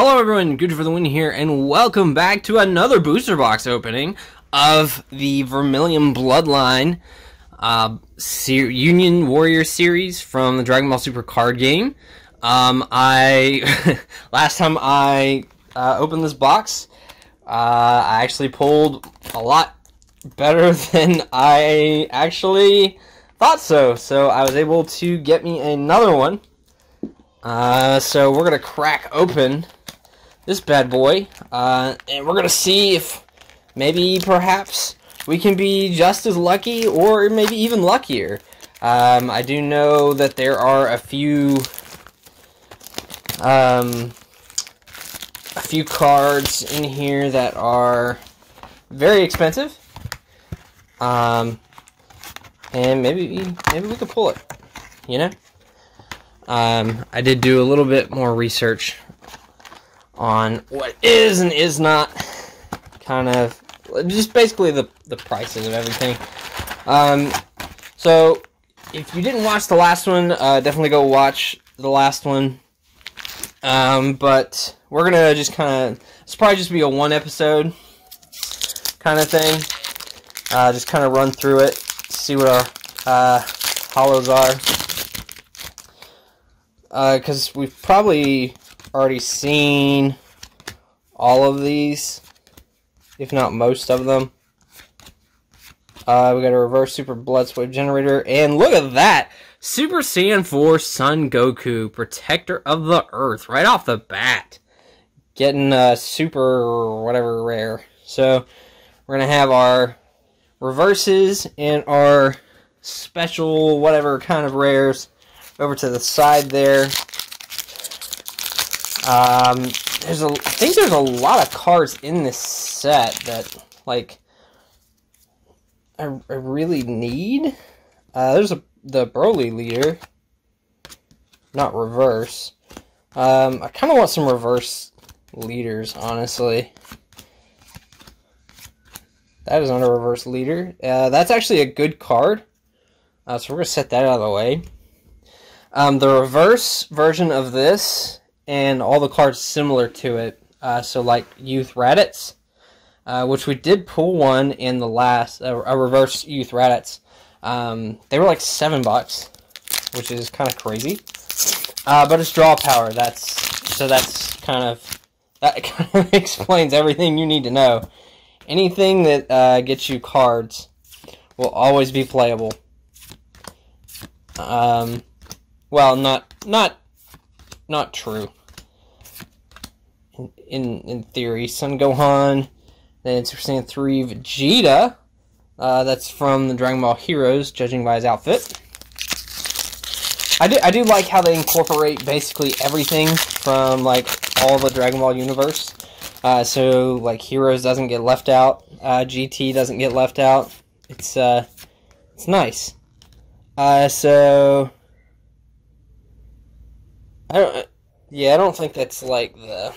Hello everyone, GoodrafTW for the win here, and welcome back to another booster box opening of the Vermilion Bloodline Union Warrior series from the Dragon Ball Super Card Game. Last time I opened this box, I actually pulled a lot better than I actually thought so I was able to get me another one. So we're gonna crack open this bad boy, and we're gonna see if maybe perhaps we can be just as lucky or maybe even luckier. I do know that there are a few cards in here that are very expensive, and maybe we could pull it, you know? I did do a little bit more research on what is and is not, kind of just basically the prices of everything. So if you didn't watch the last one, definitely go watch the last one. But we're gonna just kind of, it's probably just be a one episode kind of thing. Just kind of run through it, see what our holos are, because we've probably already seen all of these, if not most of them. We got a reverse super blood sweep generator, and look at that! Super Saiyan 4 Son Goku, Protector of the Earth, right off the bat. Getting a super whatever rare. So, we're going to have our reverses and our special whatever kind of rares over to the side there. I think there's a lot of cards in this set that, like, I really need. There's the Broly leader, not reverse. I kind of want some reverse leaders, honestly. That is not a reverse leader. That's actually a good card, so we're gonna set that out of the way. The reverse version of this, and all the cards similar to it, so like Youth Raditz, which we did pull one in the last, a reverse Youth Raditz. They were like $7, which is kind of crazy, but it's draw power, that's kind of, that kind of explains everything you need to know. Anything that gets you cards will always be playable. Well, not true. In theory, Son Gohan, then Super Saiyan 3 Vegeta. That's from the Dragon Ball Heroes, judging by his outfit. I do like how they incorporate basically everything from like all the Dragon Ball universe. So like Heroes doesn't get left out, GT doesn't get left out. It's nice. So. I don't think that's like the,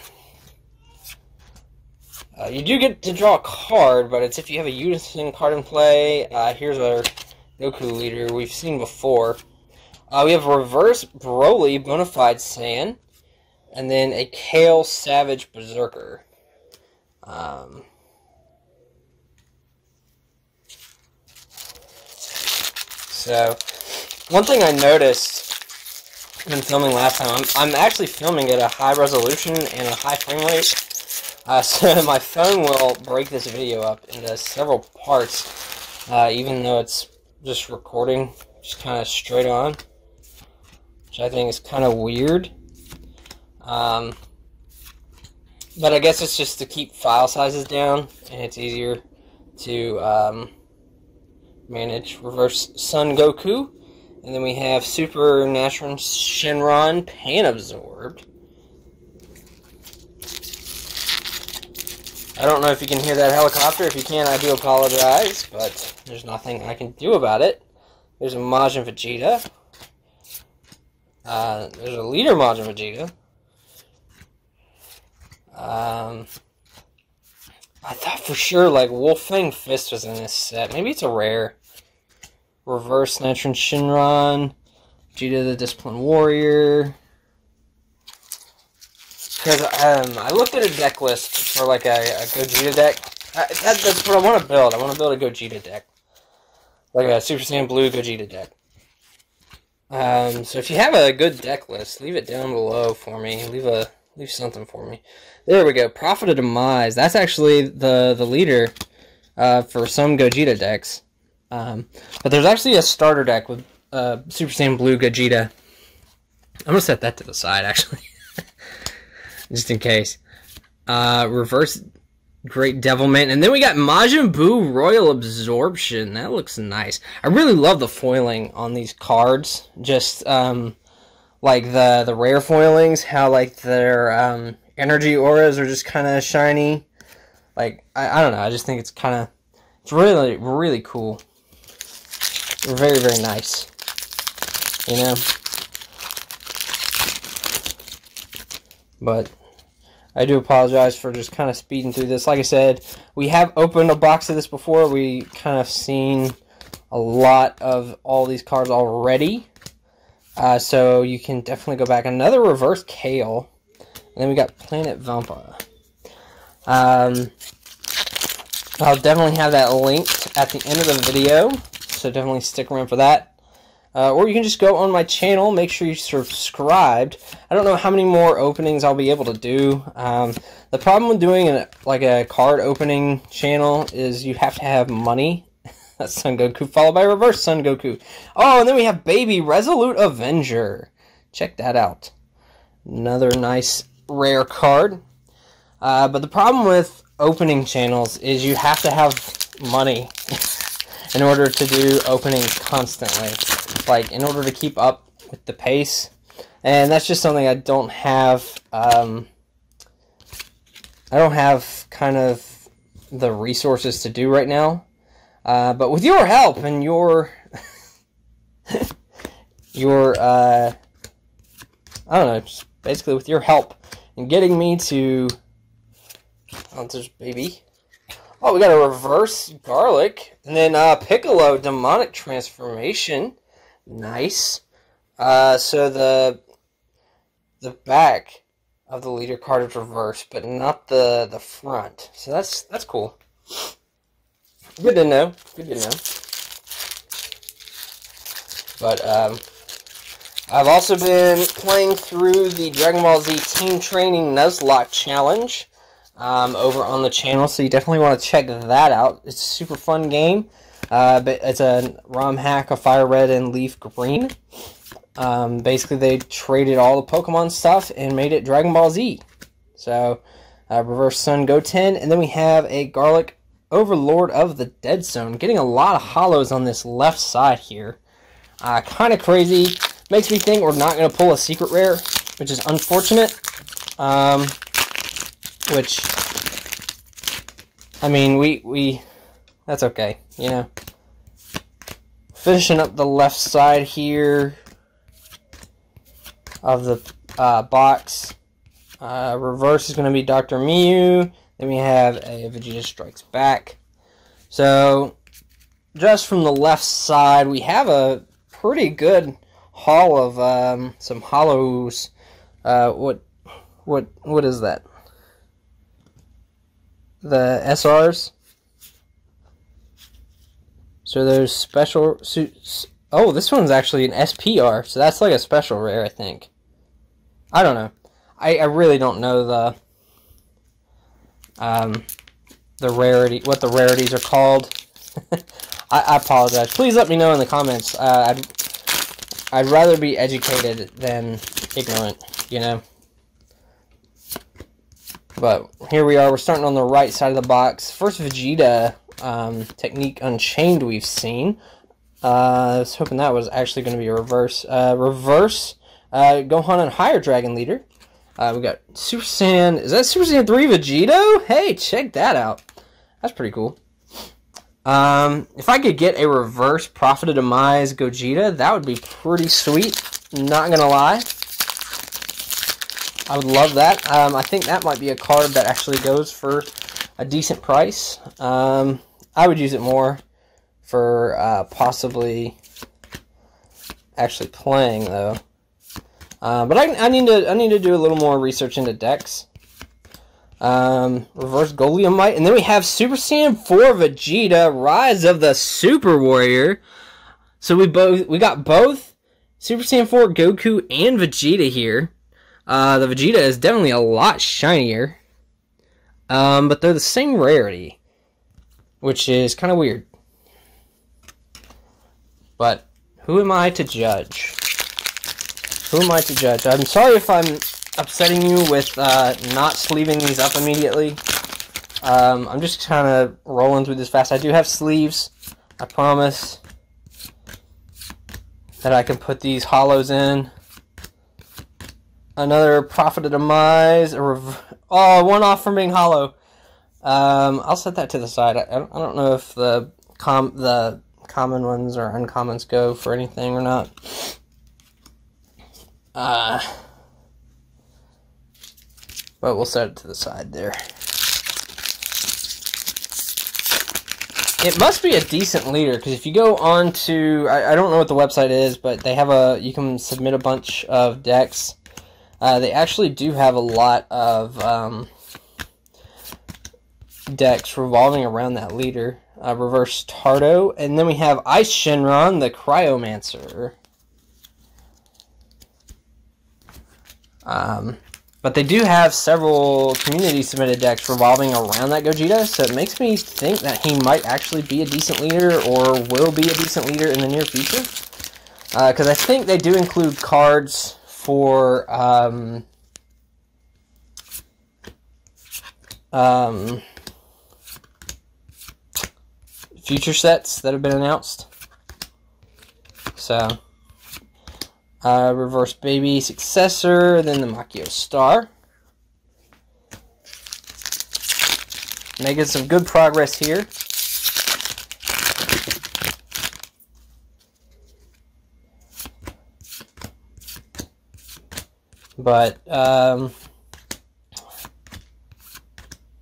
you do get to draw a card, but it's if you have a Unison card in play. Here's our Goku leader we've seen before. We have Reverse Broly, Bonafide Saiyan, and then a Kale Savage Berserker. So, one thing I noticed been filming last time, I'm actually filming at a high resolution and a high frame rate, so my phone will break this video up into several parts, even though it's just recording just kind of straight on, which I think is kind of weird, but I guess it's just to keep file sizes down and it's easier to manage. Reverse Sun Goku. And then we have Super National Shenron Pan Absorbed. I don't know if you can hear that helicopter. If you can, I do apologize, but there's nothing I can do about it. There's a Majin Vegeta. There's a leader Majin Vegeta. I thought for sure, like, Wolf Fang Fist was in this set. Maybe it's a rare. Reverse Nitron Shinran, Vegeta the Disciplined Warrior, Because I looked at a deck list for like a Gogeta deck. That's what I want to build. I want to build a Gogeta deck. Like a Super Saiyan Blue Gogeta deck. So if you have a good deck list, leave it down below for me. Leave something for me. There we go. Prophet of Demise. That's actually the leader for some Gogeta decks. But there's actually a starter deck with Super Saiyan Blue Gogeta. I'm going to set that to the side, actually. Just in case. Reverse Great Devilman. And then we got Majin Buu Royal Absorption. That looks nice. I really love the foiling on these cards. Just, like, the rare foilings. How, like, their energy auras are just kind of shiny. Like, I don't know. I just think it's kind of... It's really, really cool. They're very, very nice. You know? But I do apologize for just kind of speeding through this. Like I said, we have opened a box of this before. We kind of seen a lot of all these cards already. So you can definitely go back. Another Reverse Kale. And then we got Planet Vampa. I'll definitely have that linked at the end of the video. So definitely stick around for that. Or you can just go on my channel, make sure you subscribed. I don't know how many more openings I'll be able to do. The problem with doing a card opening channel is you have to have money. That's Son Goku, followed by Reverse Sun Goku. Oh, and then we have Baby Resolute Avenger. Check that out. Another nice rare card. But the problem with opening channels is you have to have money in order to do openings constantly. Like, in order to keep up with the pace. And that's just something I don't have, kind of the resources to do right now. But with your help and your, I don't know, just basically with your help and getting me to, oh, there's baby. Oh, we got a Reverse Garlic. And then, Piccolo demonic transformation. Nice. So the back of the leader card is reversed, but not the front. So that's cool. Good to know. Good to know. But I've also been playing through the Dragon Ball Z Team Training Nuzlocke Challenge over on the channel, so you definitely want to check that out. It's a super fun game. But it's a ROM hack of Fire Red and Leaf Green. Basically, they traded all the Pokemon stuff and made it Dragon Ball Z. So, Reverse Sun Goten. And then we have a Garlic Overlord of the Dead Zone. Getting a lot of hollows on this left side here. Kind of crazy. Makes me think we're not going to pull a secret rare, which is unfortunate. Which, I mean, that's okay, you know. Finishing up the left side here of the box. Reverse is going to be Dr. Miyu. Then we have a Vegeta Strikes Back. So, just from the left side, we have a pretty good haul of some hollows. What is that? The SRs. So those special... Oh, this one's actually an SPR, so that's like a special rare, I think. I don't know. I really don't know the rarity, what the rarities are called. I apologize. Please let me know in the comments. I'd rather be educated than ignorant, you know? But here we are. We're starting on the right side of the box. First Vegeta... Technique Unchained we've seen. I was hoping that was actually going to be a reverse. Gohan and Higher Dragon Leader. We got Super Saiyan. Is that Super Saiyan 3 Vegeta? Hey, check that out. That's pretty cool. If I could get a reverse Prophet of Demise Gogeta, that would be pretty sweet. Not going to lie. I would love that. I think that might be a card that actually goes for a decent price. I would use it more for possibly actually playing, though. But I need to do a little more research into decks. Reverse Golemite, and then we have Super Saiyan 4 Vegeta, Rise of the Super Warrior. So we got both Super Saiyan 4 Goku and Vegeta here. The Vegeta is definitely a lot shinier, but they're the same rarity, which is kind of weird. But who am I to judge? Who am I to judge? I'm sorry if I'm upsetting you with not sleeving these up immediately. I'm just kind of rolling through this fast. I do have sleeves, I promise, that I can put these hollows in. Another Prophet of Demise. Oh, one off from being hollow. I'll set that to the side. I don't know if the common ones or uncommons go for anything or not. But we'll set it to the side there. It must be a decent leader, because if you go on to... I don't know what the website is, but they have a... You can submit a bunch of decks. They actually do have a lot of decks revolving around that leader. Reverse Tardo. And then we have Ice Shenron, the Cryomancer. But they do have several community-submitted decks revolving around that Gogeta, so it makes me think that he might actually be a decent leader, or will be a decent leader in the near future. Because I think they do include cards for future sets that have been announced. So... Reverse Baby Successor, then the Machio Star. Making some good progress here. But,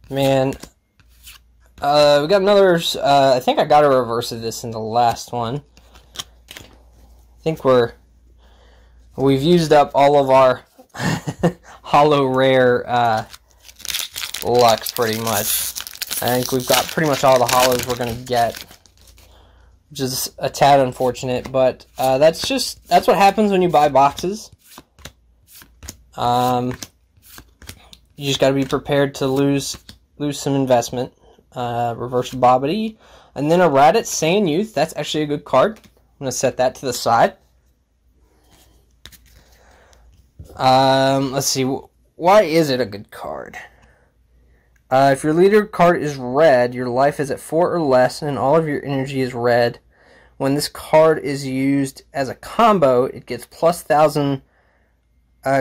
man, we got another, I think I got a reverse of this in the last one. I think we've used up all of our hollow rare luck, pretty much. I think we've got pretty much all the hollows we're going to get, which is a tad unfortunate, but that's what happens when you buy boxes. You just got to be prepared to lose some investment. Reverse Bobbity, and then a Raditz Saiyan Youth. That's actually a good card. I'm going to set that to the side. Let's see, why is it a good card? If your leader card is red, your life is at 4 or less, and all of your energy is red. When this card is used as a combo, it gets plus 1,000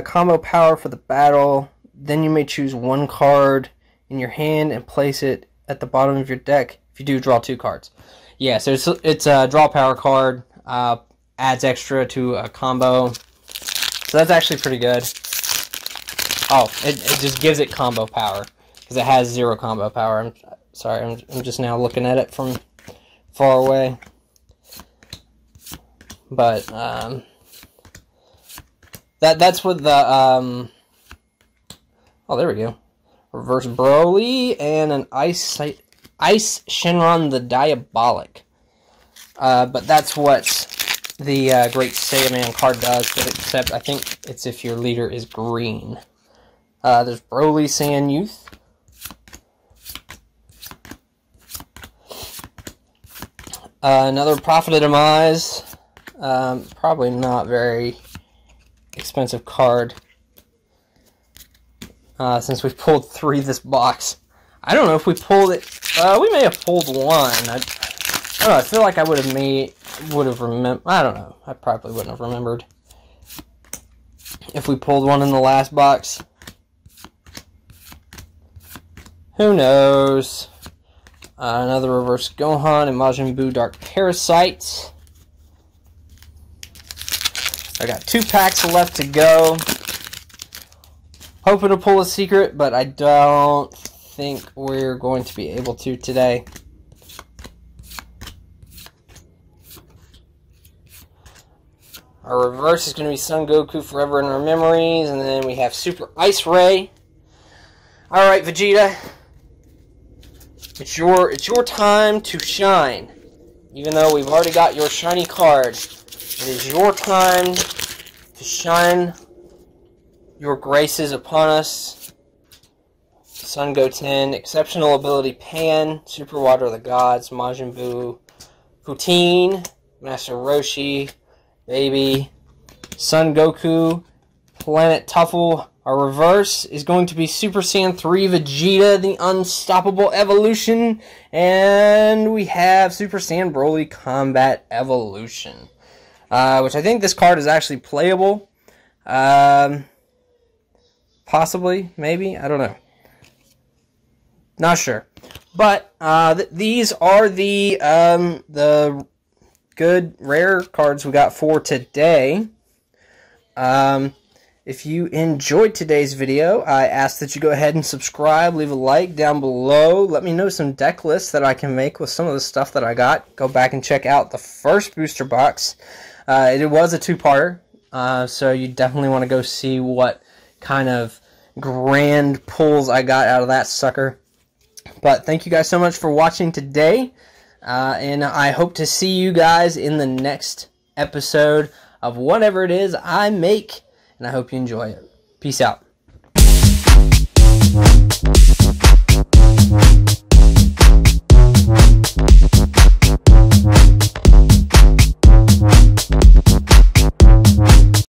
combo power for the battle. Then you may choose one card in your hand and place it at the bottom of your deck. If you do, draw 2 cards. Yeah, so it's a draw power card, adds extra to a combo. So that's actually pretty good. Oh, it just gives it combo power, because it has 0 combo power. I'm sorry, I'm just now looking at it from far away. But that's what the oh, there we go. Reverse Broly and an Ice Shenron the Diabolic. But that's what's the Great Saiyaman card does, but except I think it's if your leader is green. There's Broly Saiyan Youth. Another Prophet of Demise. Probably not very expensive card. Since we've pulled 3 this box. I don't know if we pulled it. We may have pulled one. I don't know, I feel like I would have remembered. I don't know. I probably wouldn't have remembered if we pulled one in the last box. Who knows? Another Reverse Gohan and Majin Buu Dark Parasites. I got 2 packs left to go. Hoping to pull a secret, but I don't think we're going to be able to today. Our reverse is going to be Son Goku Forever in Our Memories. And then we have Super Ice Ray. Alright, Vegeta. It's your time to shine. Even though we've already got your shiny card. It is your time to shine your graces upon us. Son Goten, Exceptional Ability Pan, Super Water of the Gods, Majin Buu, Poutine, Master Roshi, Baby, Son Goku, Planet Tuffle. Our reverse is going to be Super Saiyan 3 Vegeta, the Unstoppable Evolution. And we have Super Saiyan Broly Combat Evolution. Which I think this card is actually playable. Possibly, maybe, I don't know. Not sure. But these are the good rare cards we got for today. If you enjoyed today's video, I ask that you go ahead and subscribe, leave a like down below. Let me know some deck lists that I can make with some of the stuff that I got. Go back and check out the first booster box. It was a two-parter, so you definitely want to go see what kind of grand pulls I got out of that sucker. But thank you guys so much for watching today, and I hope to see you guys in the next episode of whatever it is I make, and I hope you enjoy it. Peace out.